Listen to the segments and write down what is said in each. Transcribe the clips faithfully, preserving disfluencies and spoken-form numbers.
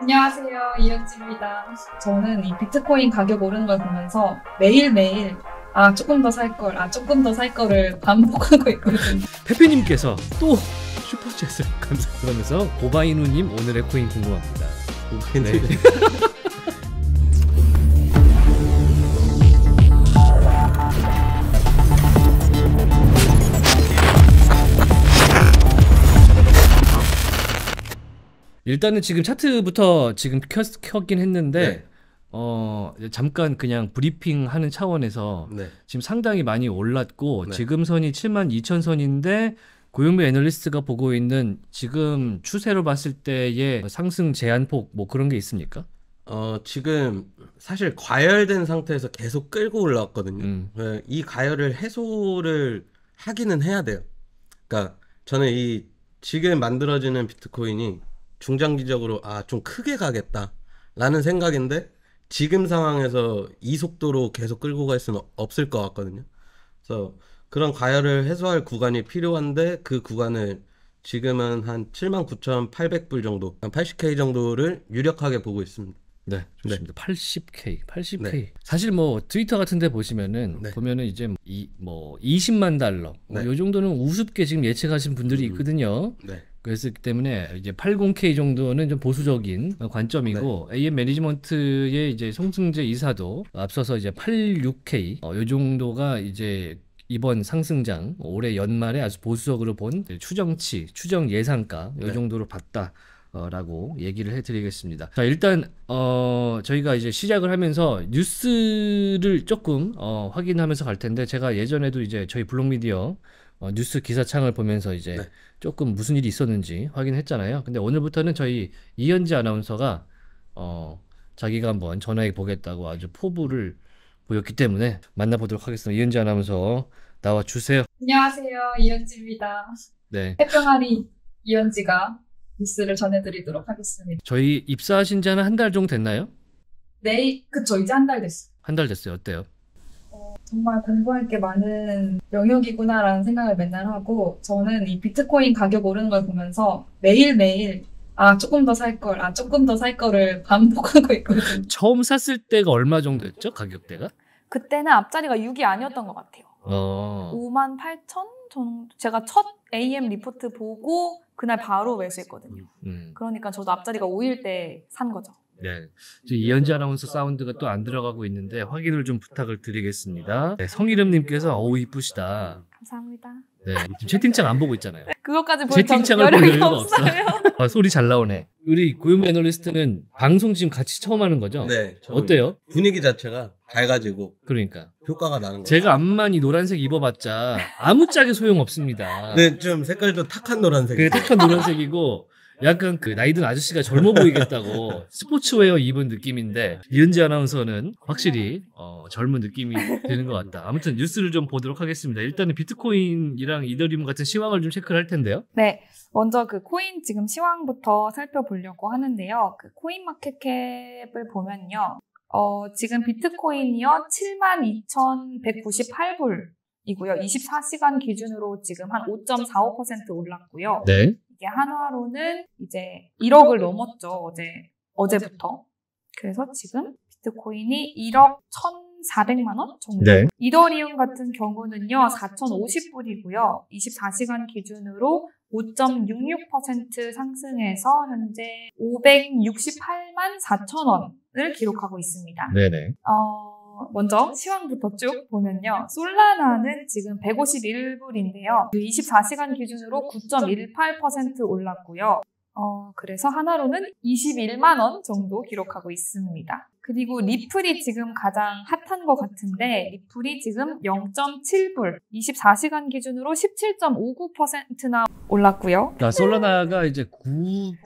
안녕하세요, 이현지입니다. 저는 이 비트코인 가격 오르는 걸 보면서 매일매일 아 조금 더 살 걸, 아 조금 더 살 거를 반복하고 있거든요. 페페님께서 또 슈퍼챗을 감사합니다. 그러면서 고바이누님 오늘의 코인 궁금합니다. 네. 일단은 지금 차트부터 지금 켜, 켰긴 했는데 네. 어 잠깐 그냥 브리핑하는 차원에서 네. 지금 상당히 많이 올랐고 네. 지금 선이 칠만 이천 선인데 고영빈 애널리스트가 보고 있는 지금 추세로 봤을 때의 상승 제한폭 뭐 그런 게 있습니까? 어 지금 사실 과열된 상태에서 계속 끌고 올라왔거든요. 음. 이 과열을 해소를 하기는 해야 돼요. 그러니까 저는 이 지금 만들어지는 비트코인이 중장기적으로 아 좀 크게 가겠다 라는 생각인데 지금 상황에서 이 속도로 계속 끌고 갈 수는 없을 것 같거든요. 그래서 그런 과열을 해소할 구간이 필요한데 그 구간을 지금은 한 칠만 구천팔백 불 정도, 한 팔십 케이 정도를 유력하게 보고 있습니다. 네, 좋습니다. 네. 팔십 케이, 팔십 케이. 네. 사실 뭐 트위터 같은데 보시면은 네. 보면은 이제 이 뭐 이십만 달러, 네. 뭐 이 정도는 우습게 지금 예측하신 분들이 있거든요. 네. 그랬기 때문에 이제 팔십 케이 정도는 좀 보수적인 관점이고 네. 에이엠 매니지먼트의 이제 송승재 이사도 앞서서 이제 팔십육 케이 어, 이 정도가 이제 이번 상승장 올해 연말에 아주 보수적으로 본 추정치, 추정 예상가 네. 이 정도로 봤다. 어, 라고 얘기를 해드리겠습니다. 자, 일단 어, 저희가 이제 시작을 하면서 뉴스를 조금 어, 확인하면서 갈 텐데 제가 예전에도 이제 저희 블록 미디어 어, 뉴스 기사창을 보면서 이제 네. 조금 무슨 일이 있었는지 확인했잖아요. 근데 오늘부터는 저희 이현지 아나운서가 어, 자기가 한번 전화해 보겠다고 아주 포부를 보였기 때문에 만나보도록 하겠습니다. 이현지 아나운서 나와 주세요. 안녕하세요, 이현지입니다. 네. 태평아리 이현지가 뉴스를 전해드리도록 하겠습니다. 저희 입사하신 지는 한 달 정도 됐나요? 네, 그쵸. 이제 한 달 됐어요. 한 달 됐어요. 어때요? 어, 정말 공부할 게 많은 영역이구나라는 생각을 맨날 하고 저는 이 비트코인 가격 오르는 걸 보면서 매일매일 아 조금 더 살 걸, 아 조금 더 살 거를 반복하고 있거든요. 처음 샀을 때가 얼마 정도였죠? 가격대가? 그때는 앞자리가 육이 아니었던 것 같아요. 어... 오만 팔천 정도? 제가 첫 에이엠 리포트 보고 그날 바로 매수했거든요. 음. 그러니까 저도 앞자리가 오일 때 산 거죠. 네, 이현지 아나운서 사운드가 또 안 들어가고 있는데 확인을 좀 부탁을 드리겠습니다. 네, 성희름님께서 어우 이쁘시다. 감사합니다. 네, 지금 채팅창 안 보고 있잖아요. 그것까지 볼 채팅창을 볼 여유가 없어요. 아, 소리 잘 나오네. 우리 고영빈 애널리스트는 방송 지금 같이 처음 하는 거죠? 네. 어때요? 분위기 자체가 밝아지고 그러니까 효과가 나는 거예요. 제가 암만 이 노란색 입어봤자 아무짝에 소용없습니다. 네, 좀 색깔도 탁한 노란색. 그 탁한 노란색이고 약간 그 나이든 아저씨가 젊어 보이겠다고 스포츠웨어 입은 느낌인데 이은지 아나운서는 확실히 어, 젊은 느낌이 드는 것 같다. 아무튼 뉴스를 좀 보도록 하겠습니다. 일단은 비트코인이랑 이더리움 같은 시황을 좀 체크를 할 텐데요. 네, 먼저 그 코인 지금 시황부터 살펴보려고 하는데요. 그 코인마켓캡을 보면요. 어, 지금 비트코인이요 칠만 이천백구십팔 불이고요. 이십사 시간 기준으로 지금 한 오 점 사오 퍼센트 올랐고요. 네. 이게 한화로는 이제 일억을 넘었죠. 어제, 어제부터. 그래서 지금 비트코인이 일억 천사백만 원 정도. 네. 이더리움 같은 경우는요, 사천오십 불이고요. 이십사 시간 기준으로 오 점 육육 퍼센트 상승해서 현재 오백육십팔만 사천 원을 기록하고 있습니다. 네네. 어, 먼저 시황부터 쭉 보면요. 솔라나는 지금 백오십일 불인데요. 이십사 시간 기준으로 구 점 일팔 퍼센트 올랐고요. 어, 그래서 하나로는 이십일만 원 정도 기록하고 있습니다. 그리고 리플이 지금 가장 핫한 것 같은데 리플이 지금 영 점 칠 불, 이십사 시간 기준으로 십칠 점 오구 퍼센트나 올랐고요. 자, 솔라나가 이제 구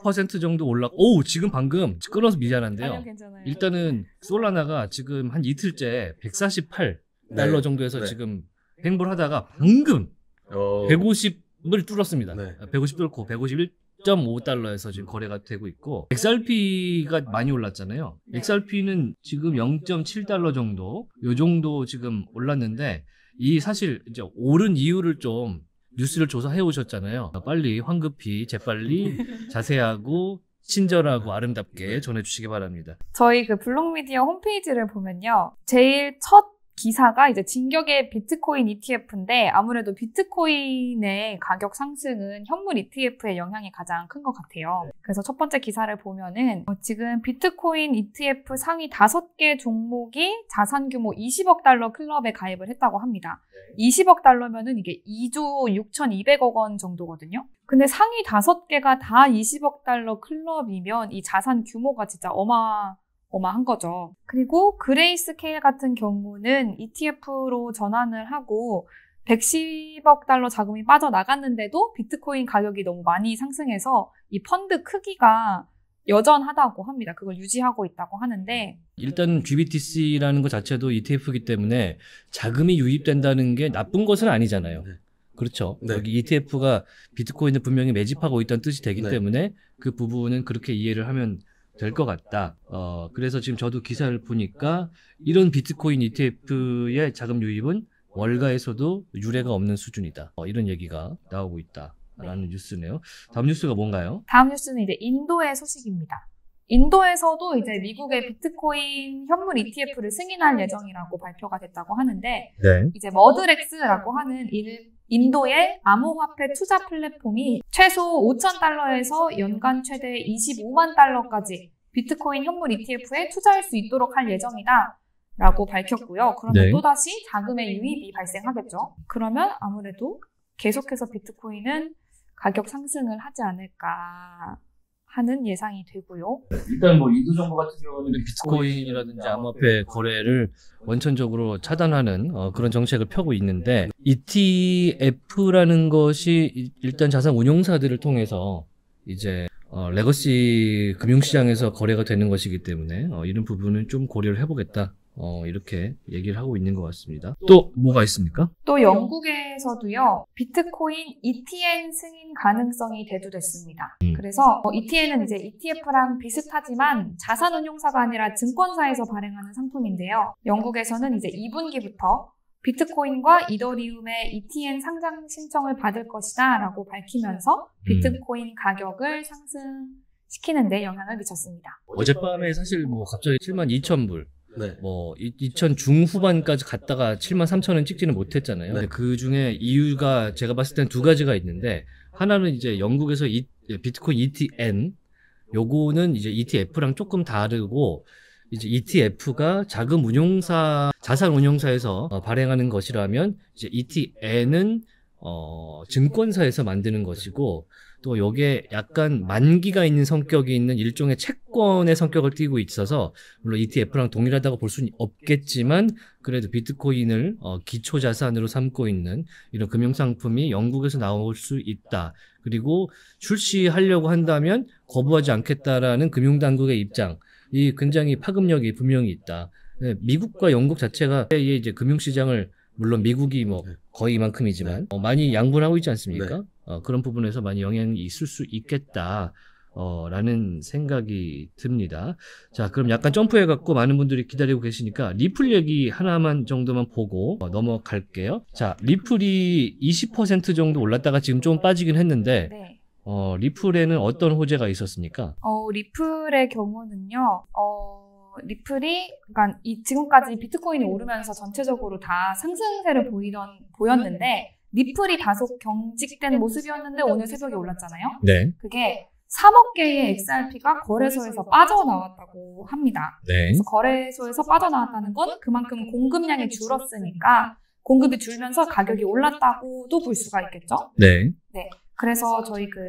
퍼센트 정도 올랐고 오, 지금 방금 끊어서 미안한데요. 아니요, 괜찮아요. 일단은 솔라나가 지금 한 이틀째 백사십팔 달러 네. 정도에서 네. 지금 횡보를 하다가 방금 오. 백오십을 뚫었습니다. 네. 백오십 뚫고 백오십일 영 점 오 달러에서 지금 거래가 되고 있고 엑스알피가 많이 올랐잖아요. 엑스알피는 지금 영 점 칠 달러 정도 요 정도 지금 올랐는데 이 사실 이제 오른 이유를 좀 뉴스를 조사해 오셨잖아요. 빨리 황급히 재빨리 자세하고 친절하고 아름답게 전해주시기 바랍니다. 저희 그 블록 미디어 홈페이지를 보면요, 제일 첫 기사가 이제 진격의 비트코인 이티에프인데 아무래도 비트코인의 가격 상승은 현물 이티에프의 영향이 가장 큰 것 같아요. 그래서 첫 번째 기사를 보면은 어 지금 비트코인 이티에프 상위 다섯 개 종목이 자산 규모 이십억 달러 클럽에 가입을 했다고 합니다. 이십억 달러면은 이게 이조 육천이백억 원 정도거든요. 근데 상위 다섯 개가 다 이십억 달러 클럽이면 이 자산 규모가 진짜 어마 어마한 거죠. 그리고 그레이스케일 같은 경우는 이티에프로 전환을 하고 백십억 달러 자금이 빠져나갔는데도 비트코인 가격이 너무 많이 상승해서 이 펀드 크기가 여전하다고 합니다. 그걸 유지하고 있다고 하는데, 일단 지비티씨라는 것 자체도 이티에프이기 때문에 자금이 유입된다는 게 나쁜 것은 아니잖아요. 그렇죠. 네. 여기 이티에프가 비트코인을 분명히 매집하고 있다는 뜻이 되기 네. 때문에 그 부분은 그렇게 이해를 하면 될 것 같다. 어, 그래서 지금 저도 기사를 보니까 이런 비트코인 이티에프의 자금 유입은 월가에서도 유례가 없는 수준이다. 어, 이런 얘기가 나오고 있다라는 네. 뉴스네요. 다음 뉴스가 뭔가요? 다음 뉴스는 이제 인도의 소식입니다. 인도에서도 이제 미국의 비트코인 현물 이티에프를 승인할 예정이라고 발표가 됐다고 하는데 네. 이제 머드렉스라고 하는 일 인도의 암호화폐 투자 플랫폼이 최소 오천 달러에서 연간 최대 이십오만 달러까지 비트코인 현물 이티에프에 투자할 수 있도록 할 예정이다 라고 밝혔고요. 그러면 네. 또다시 자금의 유입이 발생하겠죠. 그러면 아무래도 계속해서 비트코인은 가격 상승을 하지 않을까 하는 예상이 되고요. 일단 뭐 인도 정부 같은 경우는 비트코인이라든지 암호화폐 거래를 원천적으로 차단하는 어 그런 정책을 펴고 있는데 이티에프라는 것이 일단 자산 운용사들을 통해서 이제 어 레거시 금융시장에서 거래가 되는 것이기 때문에 어 이런 부분은 좀 고려를 해보겠다. 어 이렇게 얘기를 하고 있는 것 같습니다. 또 뭐가 있습니까? 또 영국에서도요, 비트코인 이티엔 승인 가능성이 대두됐습니다. 음. 그래서 이티엔은 이제 이티에프랑 비슷하지만 자산운용사가 아니라 증권사에서 발행하는 상품인데요, 영국에서는 이제 이 분기부터 비트코인과 이더리움의 이티엔 상장 신청을 받을 것이다 라고 밝히면서 비트코인 음. 가격을 상승시키는 데 영향을 미쳤습니다. 어젯밤에 사실 뭐 갑자기 칠만 이천 불 네. 뭐 이천 중후반까지 갔다가 칠만 삼천 원 찍지는 못했잖아요. 네. 근데 그 중에 이유가 제가 봤을 땐 두 가지가 있는데, 하나는 이제 영국에서 이, 비트코인 이티엔 요거는 이제 이티에프랑 조금 다르고 이제 이티에프가 자금 운용사 자산 운용사에서 어, 발행하는 것이라면 이제 이티엔은 어, 증권사에서 만드는 것이고, 또 여기에 약간 만기가 있는 성격이 있는 일종의 채권의 성격을 띠고 있어서 물론 이티에프랑 동일하다고 볼 수는 없겠지만 그래도 비트코인을 어, 기초자산으로 삼고 있는 이런 금융상품이 영국에서 나올 수 있다. 그리고 출시하려고 한다면 거부하지 않겠다라는 금융당국의 입장이 굉장히 파급력이 분명히 있다. 미국과 영국 자체가 이제 금융시장을, 물론 미국이 뭐 거의 이만큼이지만 네. 어, 많이 양분을 하고 있지 않습니까? 네. 어, 그런 부분에서 많이 영향이 있을 수 있겠다 어, 라는 생각이 듭니다. 자, 그럼 약간 점프해갖고 많은 분들이 기다리고 계시니까 리플 얘기 하나만 정도만 보고 어, 넘어갈게요. 자, 리플이 이십 퍼센트 정도 올랐다가 지금 좀 빠지긴 했는데 네. 어, 리플에는 어떤 호재가 있었습니까? 어, 리플의 경우는요, 어... 리플이, 그러니까 이 지금까지 비트코인이 오르면서 전체적으로 다 상승세를 보이던, 보였는데 리플이 다소 경직된 모습이었는데 오늘 새벽에 올랐잖아요. 네. 그게 삼억 개의 엑스알피가 거래소에서 빠져나왔다고 합니다. 네. 그래서 거래소에서 빠져나왔다는 건 그만큼 공급량이 줄었으니까 공급이 줄면서 가격이 올랐다고도 볼 수가 있겠죠. 네. 네. 그래서 저희 그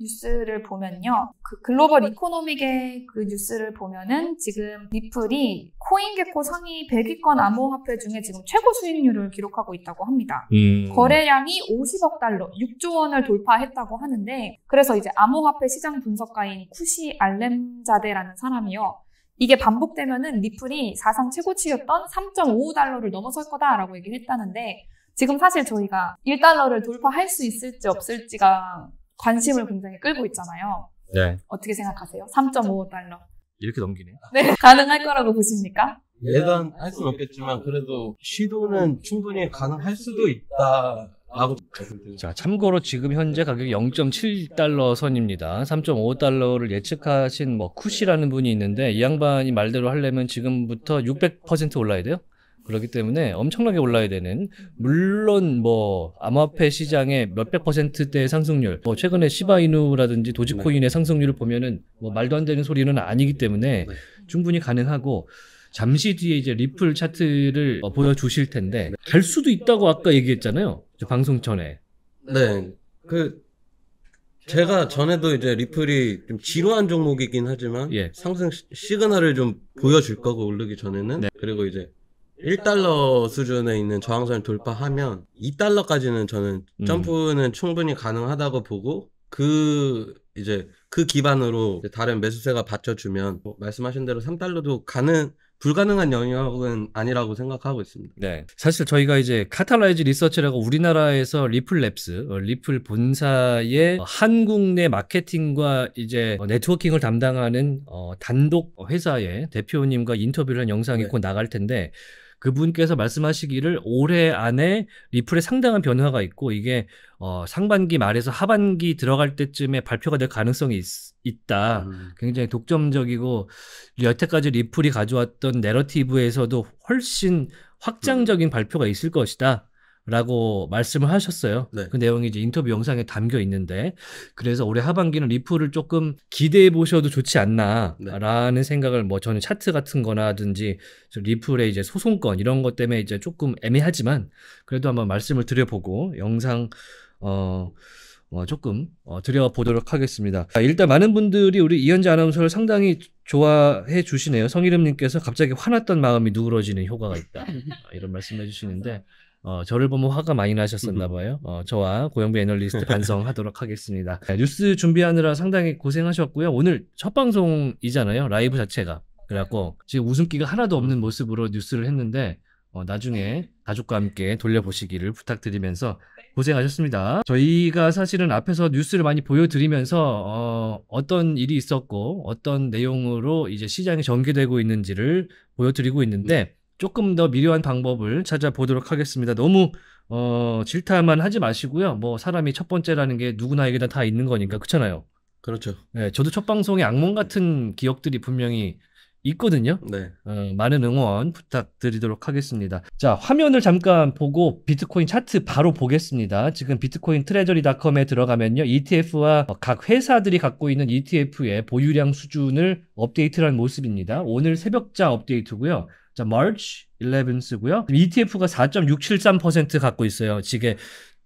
뉴스를 보면요, 그 글로벌 이코노믹의 그 뉴스를 보면은 지금 리플이 코인게코 상위 백 위권 암호화폐 중에 지금 최고 수익률을 기록하고 있다고 합니다. 음. 거래량이 오십억 달러, 육조 원을 돌파했다고 하는데, 그래서 이제 암호화폐 시장 분석가인 쿠시 알렘자데라는 사람이요, 이게 반복되면은 리플이 사상 최고치였던 삼 점 오오 달러를 넘어설 거다라고 얘기를 했다는데, 지금 사실 저희가 일 달러를 돌파할 수 있을지 없을지가 관심을 굉장히 끌고 있잖아요. 네. 어떻게 생각하세요? 삼 점 오오 달러. 이렇게 넘기네요. 네. 가능할 거라고 보십니까? 예단할 수는 없겠지만 그래도 시도는 충분히 가능할 수도 있다 아, 자, 참고로 지금 현재 가격이 영 점 칠 달러 선입니다. 삼 점 오 달러를 예측하신 뭐 쿠시라는 분이 있는데 이 양반이 말대로 하려면 지금부터 육백 퍼센트 올라야 돼요. 그렇기 때문에 엄청나게 올라야 되는, 물론 뭐 암호화폐 시장의 몇백 퍼센트대의 상승률, 뭐 최근에 시바이누라든지 도지코인의 상승률을 보면은 뭐 말도 안 되는 소리는 아니기 때문에 충분히 가능하고, 잠시 뒤에 이제 리플 차트를 어, 보여주실 텐데 갈 수도 있다고 아까 얘기했잖아요, 방송 전에. 네, 그 제가 전에도 이제 리플이 좀 지루한 종목이긴 하지만 예. 상승 시, 시그널을 좀 보여줄 거고, 오르기 전에는 네. 그리고 이제 일 달러 수준에 있는 저항선을 돌파하면 이 달러까지는 저는 점프는 음. 충분히 가능하다고 보고, 그 이제 그 기반으로 이제 다른 매수세가 받쳐주면 뭐 말씀하신 대로 삼 달러도 가능, 불가능한 영역은 아니라고 생각하고 있습니다. 네, 사실 저희가 이제 카탈라이즈 리서치라고 우리나라에서 리플 랩스, 리플 본사의 한국 내 마케팅과 이제 네트워킹을 담당하는 단독 회사의 대표님과 인터뷰를 한 영상이 네. 곧 나갈 텐데, 그분께서 말씀하시기를 올해 안에 리플에 상당한 변화가 있고 이게 어, 상반기 말에서 하반기 들어갈 때쯤에 발표가 될 가능성이 있, 있다. 음. 굉장히 독점적이고 여태까지 리플이 가져왔던 내러티브에서도 훨씬 확장적인 음. 발표가 있을 것이다 라고 말씀을 하셨어요. 네. 그 내용이 이제 인터뷰 영상에 담겨 있는데, 그래서 올해 하반기는 리플을 조금 기대해 보셔도 좋지 않나라는 네. 생각을, 뭐 저는 차트 같은 거나든지 리플의 이제 소송권 이런 것 때문에 이제 조금 애매하지만 그래도 한번 말씀을 드려보고 영상 어, 어 조금 어, 드려보도록 하겠습니다. 자, 일단 많은 분들이 우리 이현지 아나운서를 상당히 좋아해 주시네요. 성희름님께서 갑자기 화났던 마음이 누그러지는 효과가 있다 이런 말씀해 주시는데 어, 저를 보면 화가 많이 나셨었나 봐요. 어, 저와 고영빈 애널리스트 반성하도록 하겠습니다. 자, 뉴스 준비하느라 상당히 고생하셨고요. 오늘 첫 방송이잖아요, 라이브 자체가. 그래갖고 지금 웃음기가 하나도 없는 모습으로 뉴스를 했는데 어, 나중에 가족과 함께 돌려보시기를 부탁드리면서 고생하셨습니다. 저희가 사실은 앞에서 뉴스를 많이 보여드리면서 어, 어떤 일이 있었고 어떤 내용으로 이제 시장이 전개되고 있는지를 보여드리고 있는데 조금 더 미묘한 방법을 찾아보도록 하겠습니다. 너무 어, 질타만 하지 마시고요. 뭐 사람이 첫 번째라는 게 누구나에게 다 있는 거니까, 그렇잖아요. 그렇죠. 네, 저도 첫 방송에 악몽 같은 기억들이 분명히 있거든요. 네. 어, 많은 응원 부탁드리도록 하겠습니다. 자, 화면을 잠깐 보고 비트코인 차트 바로 보겠습니다. 지금 비트코인 트레저리닷컴에 들어가면요, 이티에프와 각 회사들이 갖고 있는 이티에프의 보유량 수준을 업데이트한 모습입니다. 오늘 새벽자 업데이트고요. 자, 마치 십일고요. 이티에프가 사 점 육칠삼 퍼센트 갖고 있어요. 지게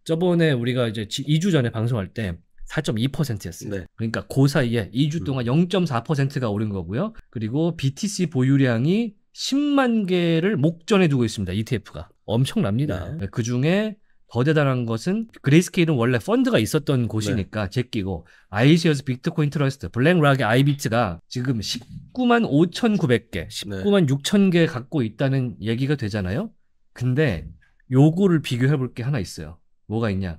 저번에 우리가 이제 이 주 전에 방송할 때 사 점 이 퍼센트였어요. 네. 그러니까 그 사이에 이 주 동안 영 점 사 퍼센트가 오른 거고요. 그리고 비티씨 보유량이 십만 개를 목전에 두고 있습니다. 이티에프가 엄청납니다. 네. 그중에 더 대단한 것은 그레이스케일은 원래 펀드가 있었던 곳이니까 네. 제끼고, 아이시어스 비트코인 트러스트, 블랙락의 아이비트가 지금 십구만 오천구백 개, 십구만 육천 개 갖고 있다는 얘기가 되잖아요. 근데 요거를 비교해 볼 게 하나 있어요. 뭐가 있냐,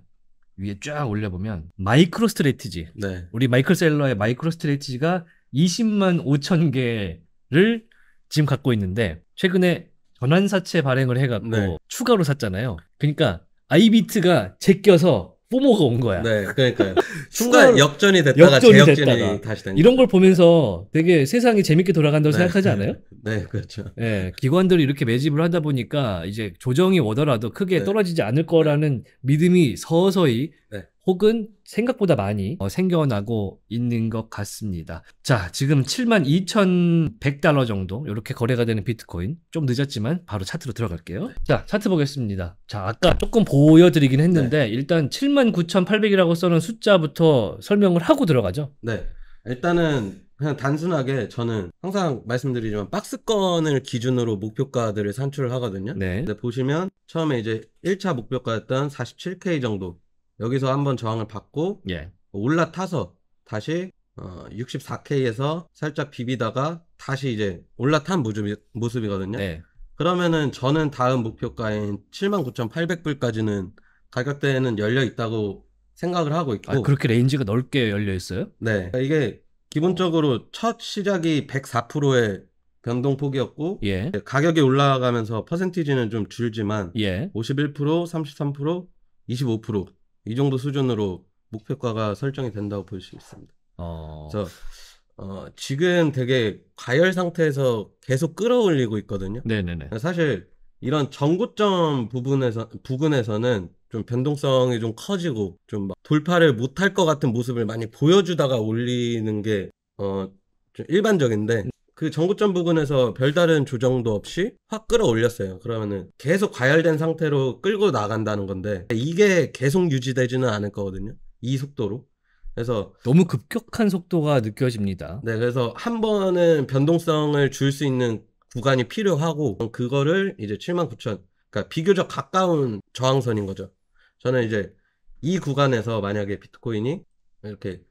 위에 쫙 올려보면 마이크로 스트레티지, 네. 우리 마이클 셀러의 마이크로 스트레티지가 이십만 오천 개를 지금 갖고 있는데 최근에 전환사채 발행을 해갖고 네. 추가로 샀잖아요. 그러니까 아이비트가 제껴서 포모가 온 거야. 네, 그러니까요. 순간 역전이 됐다가 역전이 제역전이 됐다가. 다시 된 거죠. 이런 걸 보면서 되게 세상이 재밌게 돌아간다고 네, 생각하지 않아요? 네, 그렇죠. 네, 기관들이 이렇게 매집을 하다 보니까 이제 조정이 오더라도 크게 네. 떨어지지 않을 거라는 믿음이 서서히 네. 혹은 생각보다 많이 어, 생겨나고 있는 것 같습니다. 자, 지금 칠만 이천백 달러 정도 이렇게 거래가 되는 비트코인, 좀 늦었지만 바로 차트로 들어갈게요. 자, 차트 보겠습니다. 자, 아까 조금 보여드리긴 했는데 네. 일단 칠만 구천팔백이라고 써는 숫자부터 설명을 하고 들어가죠. 네, 일단은 그냥 단순하게 저는 항상 말씀드리지만 박스권을 기준으로 목표가들을 산출을 하거든요. 네. 근데 보시면 처음에 이제 일 차 목표가였던 사십칠 케이 정도, 여기서 한번 저항을 받고 예. 올라타서 다시 어, 육십사 케이에서 살짝 비비다가 다시 이제 올라탄 모습이, 모습이거든요. 네. 그러면은 저는 다음 목표가인 칠만 구천팔백 불까지는 가격대에는 열려 있다고 생각을 하고 있고. 아, 그렇게 레인지가 넓게 열려 있어요? 네. 그러니까 이게 기본적으로 첫 시작이 백사 퍼센트의 변동폭이었고 예. 가격이 올라가면서 퍼센티지는 좀 줄지만 예. 오십일 퍼센트, 삼십삼 퍼센트, 이십오 퍼센트 이 정도 수준으로 목표가가 설정이 된다고 볼 수 있습니다. 어... 그래서 어, 지금 되게 과열 상태에서 계속 끌어올리고 있거든요. 네네네. 사실 이런 정고점 부분에서 부근에서는 좀 변동성이 좀 커지고 좀 막 돌파를 못할 것 같은 모습을 많이 보여주다가 올리는 게 어, 좀 일반적인데. 그 정고점 부근에서 별다른 조정도 없이 확 끌어올렸어요. 그러면은 계속 과열된 상태로 끌고 나간다는 건데 이게 계속 유지되지는 않을 거거든요. 이 속도로. 그래서 너무 급격한 속도가 느껴집니다. 네, 그래서 한 번은 변동성을 줄 수 있는 구간이 필요하고 그거를 이제 칠만 구천, 그러니까 비교적 가까운 저항선인 거죠. 저는 이제 이 구간에서 만약에 비트코인이 이렇게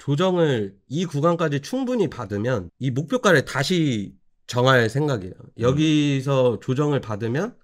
조정을 이 구간까지 충분히 받으면 이 목표가를 다시 정할 생각이에요. 여기서 음. 조정을 받으면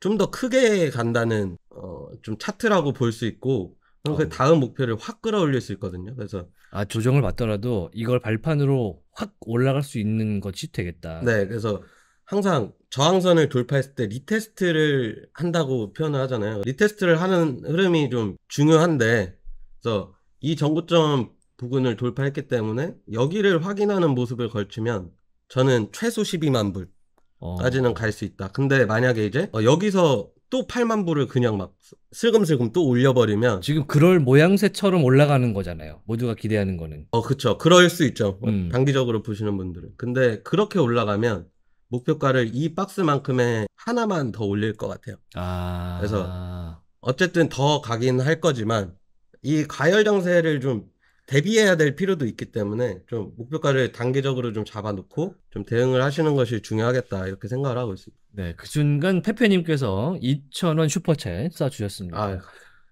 좀 더 크게 간다는 어, 좀 차트라고 볼 수 있고 어. 그 다음 목표를 확 끌어올릴 수 있거든요. 그래서 아 조정을 받더라도 이걸 발판으로 확 올라갈 수 있는 것이 되겠다. 네, 그래서 항상 저항선을 돌파했을 때 리테스트를 한다고 표현을 하잖아요. 리테스트를 하는 흐름이 좀 중요한데, 그래서 이 정고점 부근을 돌파했기 때문에 여기를 확인하는 모습을 걸치면 저는 최소 십이만 불까지는 어. 갈 수 있다. 근데 만약에 이제 여기서 또 팔만 불을 그냥 막 슬금슬금 또 올려버리면 지금 그럴 모양새처럼 올라가는 거잖아요. 모두가 기대하는 거는. 어, 그쵸. 그럴 수 있죠. 음. 단기적으로 보시는 분들은. 근데 그렇게 올라가면 목표가를 이 박스만큼의 하나만 더 올릴 것 같아요. 아. 그래서 어쨌든 더 가긴 할 거지만 이 과열 장세를 좀 대비해야 될 필요도 있기 때문에 좀 목표가를 단기적으로 좀 잡아놓고 좀 대응을 하시는 것이 중요하겠다 이렇게 생각을 하고 있습니다. 네, 그 순간 페페님께서 이천 원 슈퍼챗 쏴주셨습니다. 아유.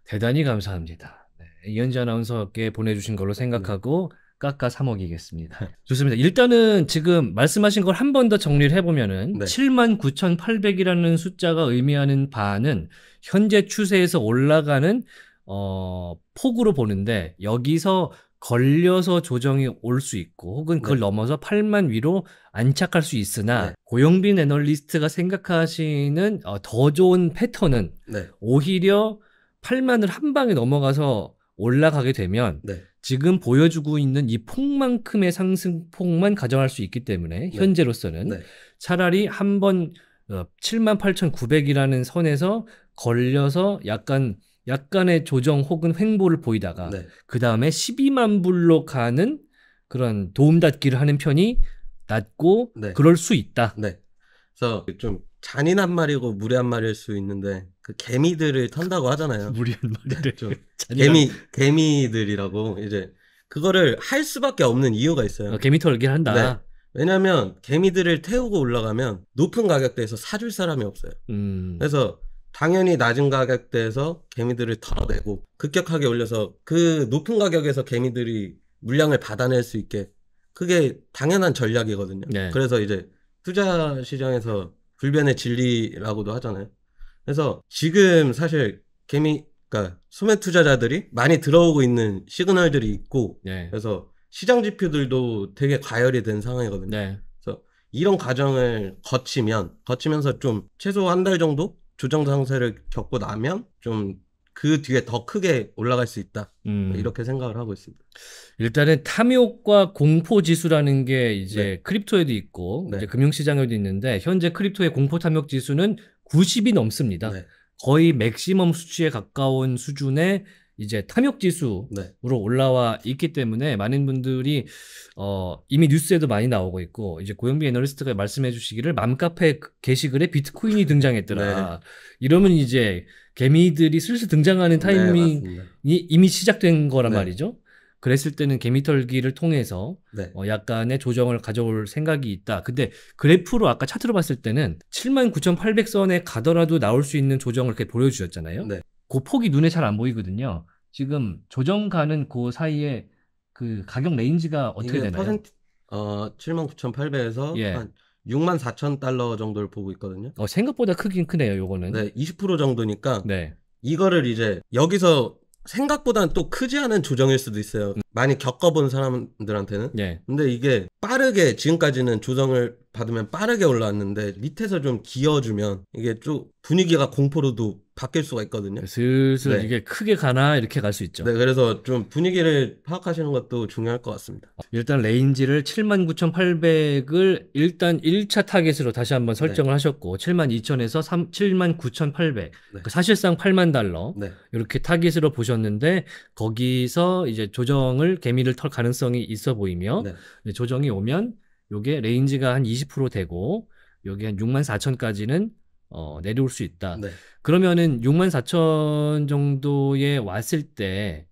대단히 감사합니다. 네, 이현지 아나운서께 보내주신 걸로 생각하고 깎아 삼억이겠습니다. 좋습니다. 일단은 지금 말씀하신 걸 한 번 더 정리를 해보면은 네. 칠만 구천팔백이라는 숫자가 의미하는 바는 현재 추세에서 올라가는 어, 폭으로 보는데 여기서 걸려서 조정이 올 수 있고 혹은 그걸 네. 넘어서 팔만 위로 안착할 수 있으나 네. 고영빈 애널리스트가 생각하시는 어, 더 좋은 패턴은 네. 오히려 팔만을 한 방에 넘어가서 올라가게 되면 네. 지금 보여주고 있는 이 폭만큼의 상승폭만 가정할 수 있기 때문에 현재로서는 네. 네. 차라리 한번 어, 칠만 팔천구백이라는 선에서 걸려서 약간 약간의 조정 혹은 횡보를 보이다가 네. 그 다음에 십이만 불로 가는 그런 도움닫기를 하는 편이 낫고 네. 그럴 수 있다. 네. 그래서 좀 잔인한 말이고 무례한 말일 수 있는데 그 개미들을 턴다고 하잖아요. 무례한 말이래. 좀 개미 개미들이라고 이제 그거를 할 수밖에 없는 이유가 있어요. 어, 개미 털기를 한다. 네. 왜냐하면 개미들을 태우고 올라가면 높은 가격대에서 사줄 사람이 없어요. 음. 그래서 당연히 낮은 가격대에서 개미들을 털어내고 급격하게 올려서 그 높은 가격에서 개미들이 물량을 받아낼 수 있게 그게 당연한 전략이거든요. 네. 그래서 이제 투자 시장에서 불변의 진리라고도 하잖아요. 그래서 지금 사실 개미, 그러니까 소매 투자자들이 많이 들어오고 있는 시그널들이 있고 네. 그래서 시장 지표들도 되게 과열이 된 상황이거든요. 네. 그래서 이런 과정을 거치면 거치면서 좀 최소 한 달 정도 조정 상세를 겪고 나면 좀 그 뒤에 더 크게 올라갈 수 있다. 음. 이렇게 생각을 하고 있습니다. 일단은 탐욕과 공포지수라는 게 이제 네. 크립토에도 있고 네. 이제 금융시장에도 있는데 현재 크립토의 공포탐욕지수는 구십이 넘습니다. 네. 거의 맥시멈 수치에 가까운 수준의 이제 탐욕지수로 네. 올라와 있기 때문에 많은 분들이 어, 이미 뉴스에도 많이 나오고 있고 이제 고영빈 애널리스트가 말씀해 주시기를 맘카페 게시글에 비트코인이 등장했더라. 네. 이러면 이제 개미들이 슬슬 등장하는 타이밍이 네, 이미 시작된 거란 네. 말이죠. 그랬을 때는 개미털기를 통해서 네. 어, 약간의 조정을 가져올 생각이 있다. 근데 그래프로 아까 차트로 봤을 때는 칠만 구천팔백 선에 가더라도 나올 수 있는 조정을 이렇게 보여주셨잖아요. 네. 그 폭이 눈에 잘 안 보이거든요. 지금 조정 가는 그 사이에 그 가격 레인지가 어떻게 되나요? 퍼센트, 어, 칠만 구천팔백에서 예. 한 육만 사천 달러 정도를 보고 있거든요. 어, 생각보다 크긴 크네요, 요거는. 네, 이십 퍼센트 정도니까 네. 이거를 이제 여기서 생각보다는 또 크지 않은 조정일 수도 있어요. 음. 많이 겪어본 사람들한테는. 예. 근데 이게 빠르게 지금까지는 조정을 받으면 빠르게 올라왔는데 밑에서 좀 기어주면 이게 좀 분위기가 공포로도 바뀔 수가 있거든요. 슬슬 네. 이게 크게 가나 이렇게 갈 수 있죠. 네, 그래서 좀 분위기를 파악하시는 것도 중요할 것 같습니다. 일단 레인지를 칠만 구천팔백을 일단 일 차 타겟으로 다시 한번 설정을 네. 하셨고 칠만 이천에서 칠만 구천팔백 네. 사실상 팔만 달러 네. 이렇게 타겟으로 보셨는데 거기서 이제 조정을 개미를 털 가능성이 있어 보이며 네. 조정이 오면 요게 레인지가 한 이십 퍼센트 되고 여기 한 육만 사천까지는 어, 내려올 수 있다. 네. 그러면은 육만 사천 정도에 왔을 때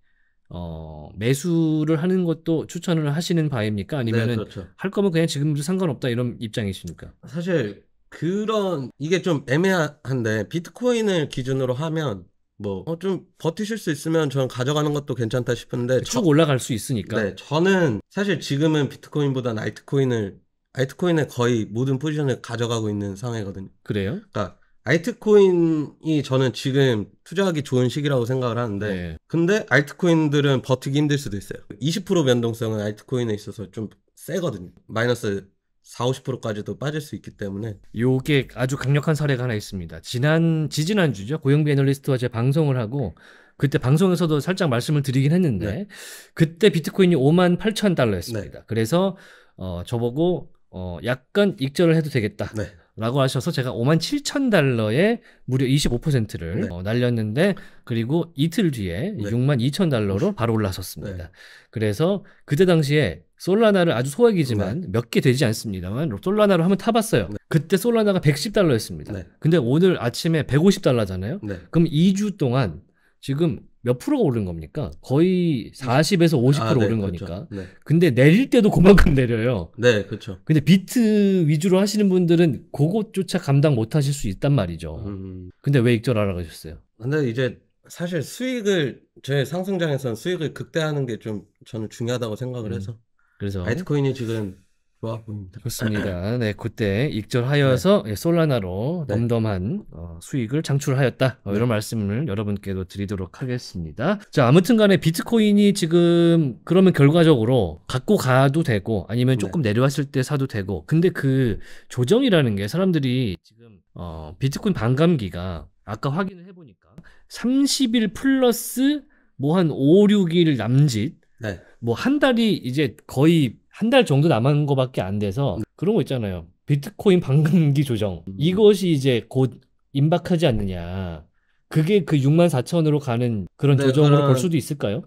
어, 매수를 하는 것도 추천을 하시는 바입니까? 아니면은 네, 그렇죠. 할 거면 그냥 지금도 상관없다 이런 입장이십니까? 사실 그런 이게 좀 애매한데 비트코인을 기준으로 하면 뭐 어, 좀 버티실 수 있으면 저는 가져가는 것도 괜찮다 싶은데 쭉 저, 올라갈 수 있으니까. 네, 저는 사실 지금은 비트코인보다 알트코인을 알트코인의 거의 모든 포지션을 가져가고 있는 상황이거든요. 그래요? 그러니까 알트코인이 저는 지금 투자하기 좋은 시기라고 생각을 하는데 네. 근데 알트코인들은 버티기 힘들 수도 있어요. 이십 퍼센트 변동성은 알트코인에 있어서 좀 세거든요. 마이너스 사오십 퍼센트까지도 빠질 수 있기 때문에 요게 아주 강력한 사례가 하나 있습니다. 지난, 지지난주죠. 고영빈 애널리스트와 제가 방송을 하고 그때 방송에서도 살짝 말씀을 드리긴 했는데 네. 그때 비트코인이 오만 팔천 달러였습니다. 네. 그래서 어, 저보고 어, 약간 익절을 해도 되겠다 네. 라고 하셔서 제가 오만 칠천 달러에 무려 이십오 퍼센트를 네. 어, 날렸는데 그리고 이틀 뒤에 네. 육만 이천 달러로 바로 올라섰습니다. 네. 그래서 그때 당시에 솔라나를 아주 소액이지만 네. 몇 개 되지 않습니다만 솔라나로 한번 타봤어요. 네. 그때 솔라나가 백십 달러였습니다. 네. 근데 오늘 아침에 백오십 달러잖아요. 네. 그럼 이 주 동안 지금 몇 프로가 오른 겁니까? 거의 사십에서 오십 퍼센트 아, 네, 오른 그렇죠. 거니까. 네. 근데 내릴 때도 그만큼 내려요. 네, 그렇죠. 근데 비트 위주로 하시는 분들은 그것조차 감당 못 하실 수 있단 말이죠. 음. 근데 왜 익절하라고 하셨어요? 근데 이제 사실 수익을, 제 상승장에서는 수익을 극대화하는 게 좀 저는 중요하다고 생각을 음. 해서. 그래서. 비트코인이 지금 좋아 보입니다. 좋습니다. 네, 그때 익절하여서 네. 솔라나로 네. 덤덤한 어, 수익을 창출하였다. 어, 네. 이런 말씀을 여러분께도 드리도록 하겠습니다. 자, 아무튼간에 비트코인이 지금 그러면 결과적으로 갖고 가도 되고 아니면 조금 네. 내려왔을 때 사도 되고 근데 그 조정이라는 게 사람들이 지금 어, 비트코인 반감기가 아까 확인을 해보니까 삼십 일 플러스 뭐 한 오, 육 일 남짓 네. 뭐 한 달이 이제 거의 한 달 정도 남은 거밖에 안 돼서 그런 거 있잖아요. 비트코인 반감기 조정. 이것이 이제 곧 임박하지 않느냐. 그게 그 육만 사천으로 가는 그런 네, 조정으로 볼 수도 있을까요?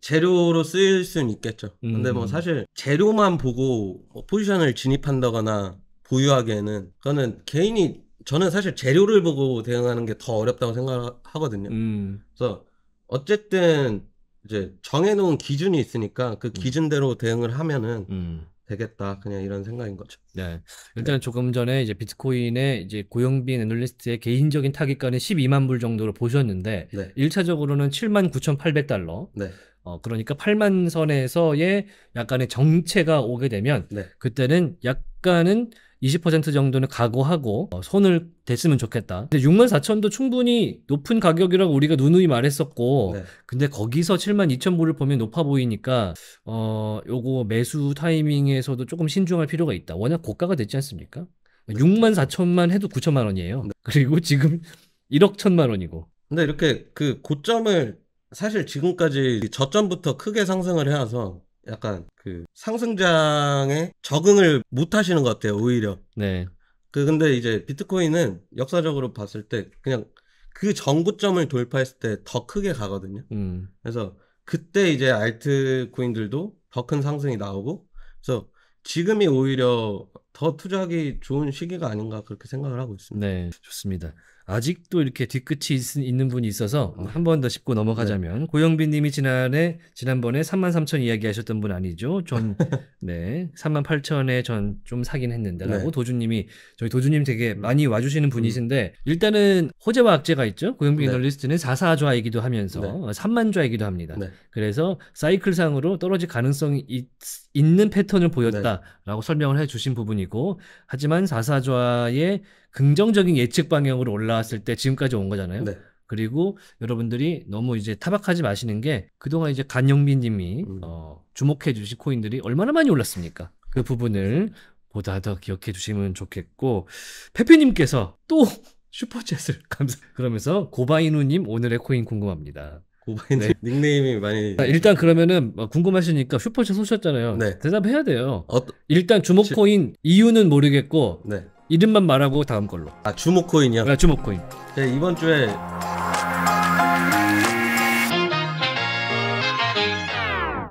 재료로 쓰일 수는 있겠죠. 음. 근데 뭐 사실 재료만 보고 포지션을 진입한다거나 보유하기에는 그거는 개인이 저는 사실 재료를 보고 대응하는 게 더 어렵다고 생각하거든요. 음. 그래서 어쨌든 이제 정해놓은 기준이 있으니까 그 기준대로 음. 대응을 하면은 음. 되겠다 그냥 이런 생각인 거죠. 네, 일단 네. 조금 전에 이제 비트코인의 이제 고영빈 애널리스트의 개인적인 타깃가는 십이만 불 정도로 보셨는데 네. 일 차적으로는 칠만 구천팔백 달러. 네. 어 그러니까 팔만 선에서의 약간의 정체가 오게 되면 네. 그때는 약간은 이십 퍼센트 정도는 각오하고 어, 손을 댔으면 좋겠다. 근데 육만 사천도 충분히 높은 가격이라고 우리가 누누이 말했었고 네. 근데 거기서 칠만 이천 불을 보면 높아 보이니까 어 요거 매수 타이밍에서도 조금 신중할 필요가 있다. 워낙 고가가 됐지 않습니까? 네. 육만 사천만 해도 구천만 원이에요. 네. 그리고 지금 일억 천만 원이고. 근데 이렇게 그 고점을 사실 지금까지 저점부터 크게 상승을 해와서 약간 그 상승장에 적응을 못 하시는 것 같아요, 오히려. 네. 그 근데 이제 비트코인은 역사적으로 봤을 때 그냥 그 전고점을 돌파했을 때 더 크게 가거든요. 음. 그래서 그때 이제 알트코인들도 더 큰 상승이 나오고 그래서 지금이 오히려 더 투자하기 좋은 시기가 아닌가 그렇게 생각을 하고 있습니다. 네, 좋습니다. 아직도 이렇게 뒤끝이 있, 있는 분이 있어서 어. 한 번 더 짚고 넘어가자면 네. 고영빈 님이 지난해, 지난번에 삼만 삼천 이야기 하셨던 분 아니죠? 전, 네, 삼만 팔천에 전 좀 사긴 했는데 라고 네. 도준 님이, 저희 도준 님 되게 많이 와주시는 분이신데 일단은 호재와 악재가 있죠? 고영빈 애널리스트는 네. 사사좌이기도 하면서 네. 삼만좌이기도 합니다. 네. 그래서 사이클상으로 떨어질 가능성이 있, 있는 패턴을 보였다라고 네. 설명을 해주신 부분이고 하지만 사사좌의 긍정적인 예측 방향으로 올라왔을 때 지금까지 온 거잖아요. 네. 그리고 여러분들이 너무 이제 타박하지 마시는 게 그동안 이제 간영빈 님이 음. 어, 주목해 주신 코인들이 얼마나 많이 올랐습니까? 그 부분을 보다 더 기억해 주시면 좋겠고, 페페 님께서 또 슈퍼챗을 감사 그러면서 고바이누 님 오늘의 코인 궁금합니다. 고바이누 네. 닉네임이 많이 아, 일단 그러면은 궁금하시니까 슈퍼챗 쏘셨잖아요. 네. 대답해야 돼요. 어... 일단 주목 코인 주... 이유는 모르겠고 네. 이름만 말하고 다음 걸로. 아 주목 코인이요? 아, 주목 코인. 네, 이번 주에